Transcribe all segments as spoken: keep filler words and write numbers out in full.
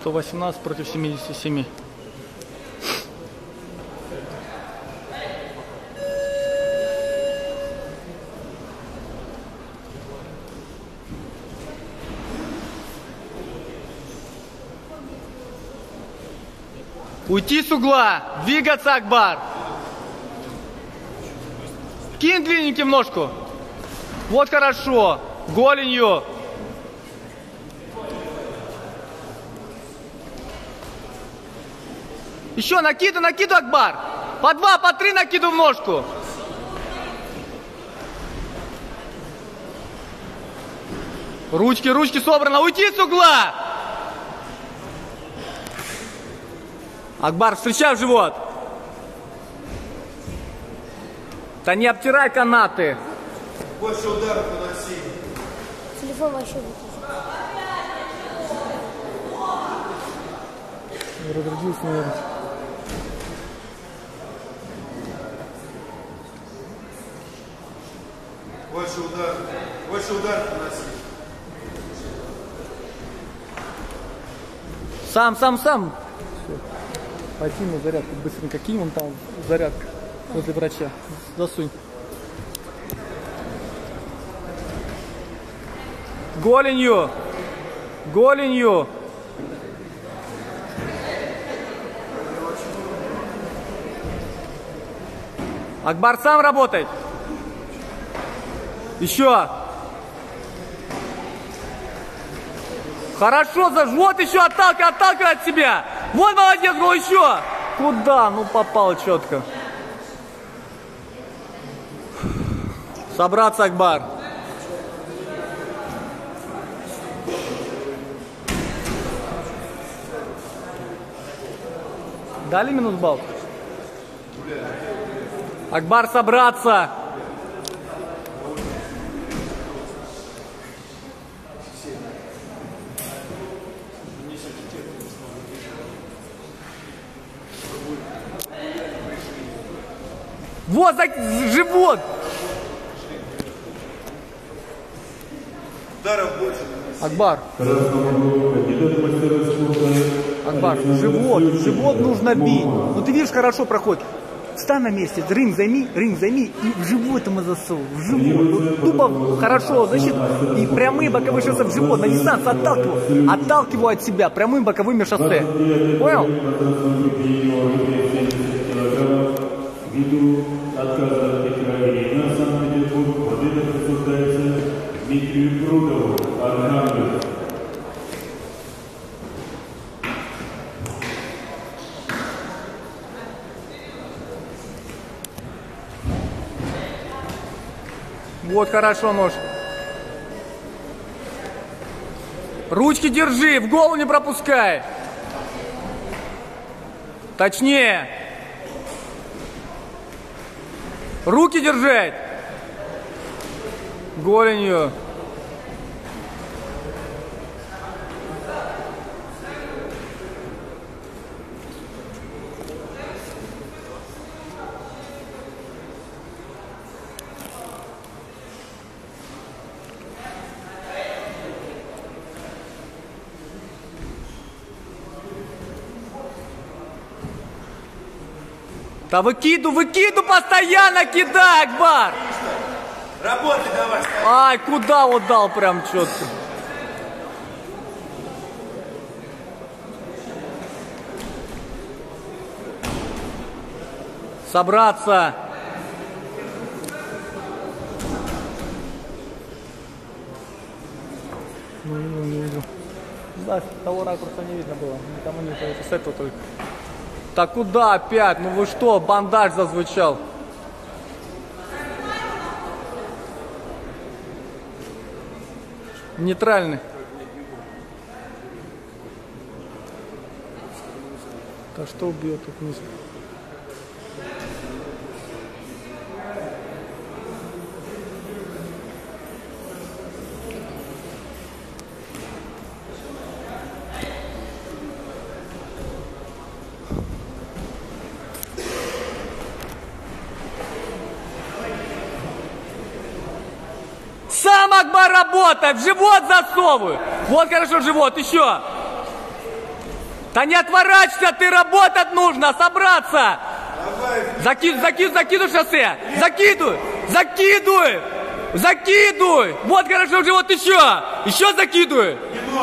сто восемнадцать против семидесяти семи. Уйти с угла. Двигаться, Акбар. Кинь длинненьким ножку. Вот хорошо. Голенью. Еще накиду, накиду, Акбар. По два, по три накиду в ножку. Ручки, ручки собраны. Уйти с угла. Акбар, встречай в живот. Да не обтирай канаты. Больше ударов наноси. Телефон вообще выключил. Разрядился, наверное. Больше ударов. Больше ударов наноси. Сам, сам, сам. Пойди на зарядку быстренько. Кинь он там зарядка возле врача. Засунь. Голенью. Голенью. Акбар, сам работает. Еще. Хорошо. Вот еще отталкивай, отталкивай от себя. Вот молодец, ну еще! Куда? Ну попал четко. Собраться, Акбар. Дали минус балл? Акбар, собраться! Вот за живот! Акбар! Акбар, живот! Живот нужно бить! Ну ты видишь, хорошо проходит. Встань на месте, ринг займи, ринг займи и в живот ему засовывай. В живот. Тупо хорошо защита. И прямые боковые шоссе в живот. На дистанцию отталкиваю. Отталкиваю от себя прямым боковыми шоссе. Понял? Ввиду отказа от крови на Санкт-Петербург под это присуждается Дмитрию Круглову, Арганду. Вот хорошо нож. Ручки держи, в голову не пропускай. Точнее. Руки держать! Голенью. Да выкиду, выкиду постоянно кидай, Акбар! Работай давай! Ай, куда вот дал прям четко. Собраться! Ну, ну, не вижу. Да, с того ракурса не видно было. Никому не повезло. С этого только. Да куда опять? Ну вы что, бандаж зазвучал. Нейтральный. Да что убьет тут низко? Работай, в живот засовываю. Вот хорошо, живот, еще. Да не отворачивайся, ты, работать нужно, собраться. Закидывай, закидывай, закидывай шоссе. Закидывай, закидывай, закидывай. Вот хорошо уже, вот еще. Еще закидывай.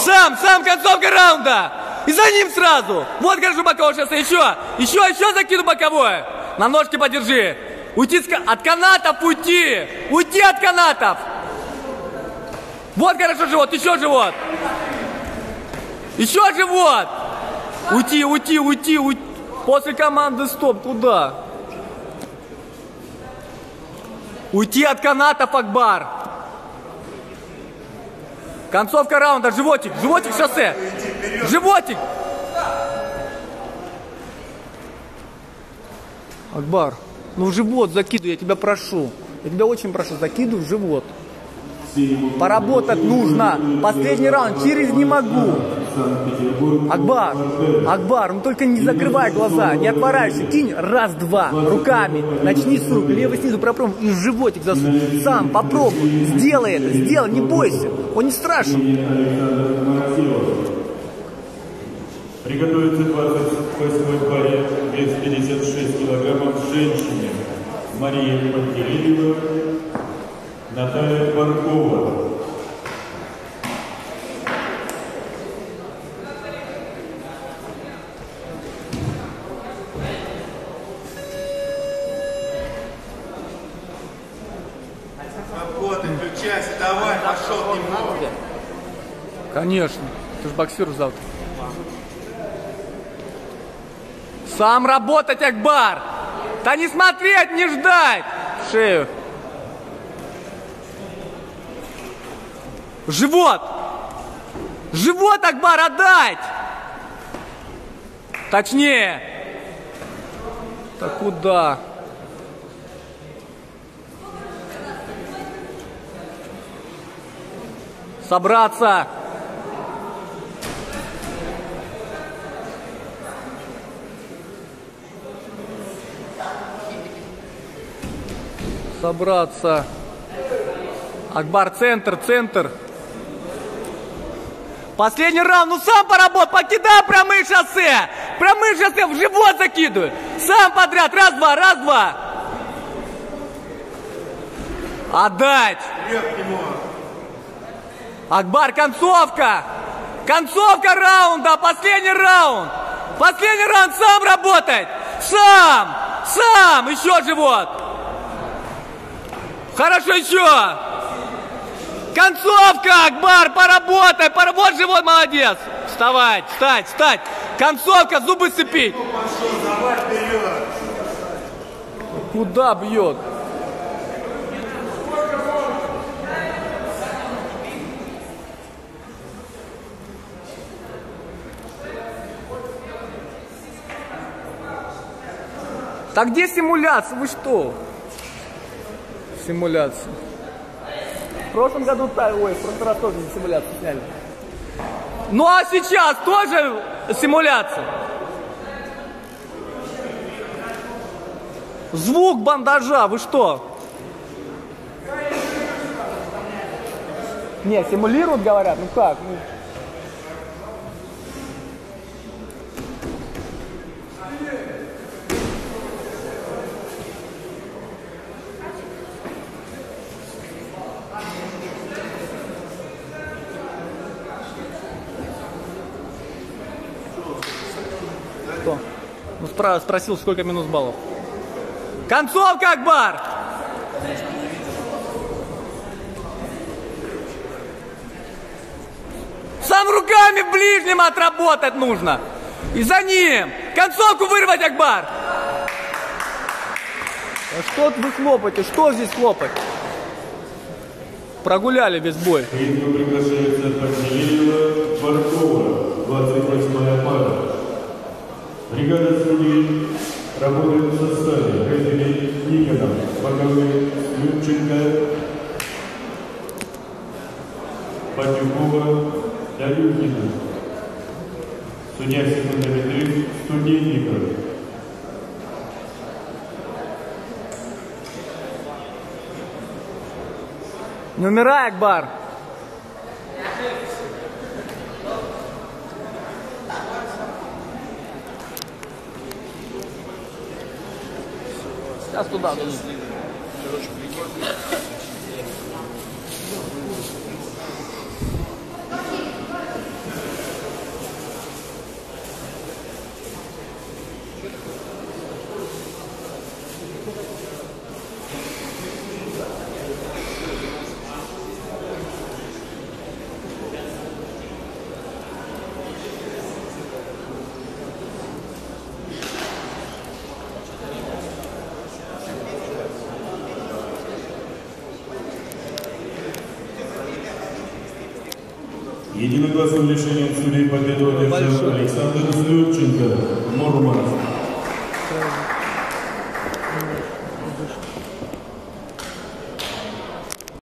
Сам, сам, концовка раунда. И за ним сразу. Вот хорошо, боковое шоссе, еще. Еще, еще закидывай боковое. На ножке подержи. Уйти от канатов, уйти. Уйти от канатов. Вот хорошо живот, еще живот. Еще живот. Уйти, уйти, уйти, уйти. После команды стоп, туда. Уйти от канатов, Акбар. Концовка раунда, животик, животик шоссе. Животик. Акбар, ну в живот закидывай, я тебя прошу. Я тебя очень прошу, закидывай в живот. Поработать нужно. Последний раунд. Через не могу. Акбар. Акбар, ну только не закрывай глаза. Не отворачивайся. Кинь раз-два. Руками. Начни с рук. Левый снизу пропробуй. И в животик засунь. Сам попробуй. Сделай это. Сделай. Не бойся. Он не страшен. Приготовится двадцать восьмой паре вес пятьдесят шесть килограммов женщине. Мария Евангелиева. Наталья Баркова. Работай, включайся, давай, пошел немного. Конечно, ты же боксер завтра. Сам работать, Акбар! Да не смотреть, не ждать! Шею. Живот! Живот, Акбар, отдать! Точнее! Так куда? Собраться! Собраться! Акбар, центр, центр! Последний раунд, ну сам поработай, покидай прямые шоссе, прямые шоссе, в живот закидывай, сам подряд, раз-два, раз-два. Отдать. Акбар, концовка, концовка раунда, последний раунд, последний раунд, сам работать, сам, сам, еще живот. Хорошо, еще. Концовка, Акбар, поработай, поработай, живот, молодец. Вставать, встать, встать. Концовка, зубы сцепить. Куда бьет? Так где симуляция? Вы что? Симуляция. В прошлом году, ой, в прошлый раз тоже симуляцию сняли. Ну а сейчас тоже симуляция. Звук бандажа, вы что? Не, симулируют, говорят, ну как? Ну... Спросил, сколько минус баллов. Концовка, Акбар! Сам руками в ближнем отработать нужно. И за ним. Концовку вырвать, Акбар! А что вы хлопаете? Что здесь хлопать? Прогуляли весь бой. Бригада судей работает в составе Грязелия Снигана, Баркова, Людченко, Патюкова, Далюкина. Судья Симон-Деметрий, Студенников. Не умирай, Акбар! сейчас туда. Единогласным решением судей победу одержал Александр Слюдченко Норманов.